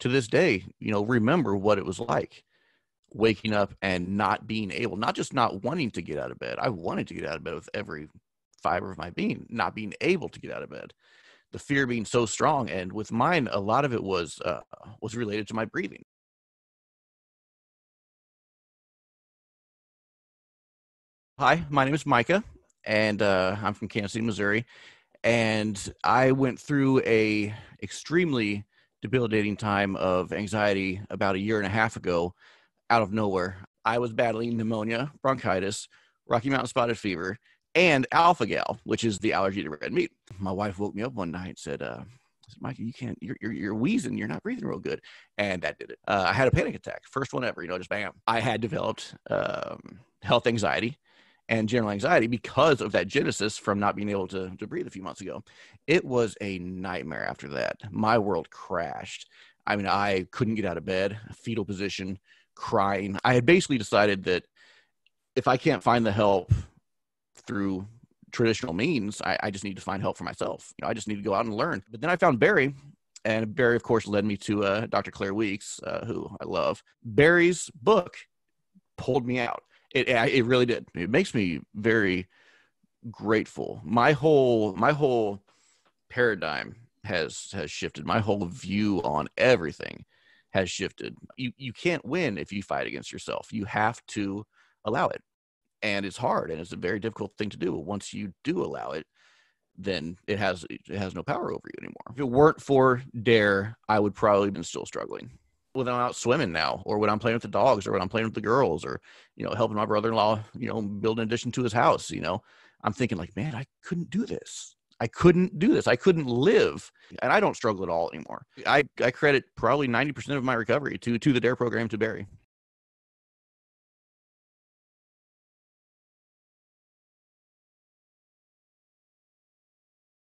to this day, you know, remember what it was like waking up and not being able, not just not wanting to get out of bed. I wanted to get out of bed with every fiber of my being, not being able to get out of bed, the fear being so strong. And with mine, a lot of it was related to my breathing. Hi, my name is Micah, and I'm from Kansas City, Missouri. And I went through a extremely debilitating time of anxiety about 1.5 years ago, out of nowhere. I was battling pneumonia, bronchitis, Rocky Mountain spotted fever, and Alpha-GAL, which is the allergy to red meat. My wife woke me up one night and said, Micah, you can't, you're wheezing, you're not breathing real good. And that did it. I had a panic attack, first one ever, you know, just bam. I had developed health anxiety and general anxiety because of that genesis from not being able to breathe a few months ago. It was a nightmare after that. My world crashed. I mean, I couldn't get out of bed, fetal position, crying. I had basically decided that if I can't find the help through traditional means, I just need to find help for myself. You know, I just need to go out and learn. But then I found Barry, and Barry, of course, led me to Dr. Claire Weeks, who I love. Barry's book pulled me out. It really did. It makes me very grateful. My whole paradigm has shifted. My whole view on everything has shifted. You can't win if you fight against yourself. You have to allow it. And it's hard, and it's a very difficult thing to do. But once you do allow it, then it has no power over you anymore. If it weren't for DARE, I would probably have been still struggling. When I'm out swimming now, or when I'm playing with the dogs, or when I'm playing with the girls, or, you know, helping my brother-in-law, you know, build an addition to his house, you know, I'm thinking like, man, I couldn't do this. I couldn't do this. I couldn't live. And I don't struggle at all anymore. I credit probably 90% of my recovery to the DARE program, to Barry.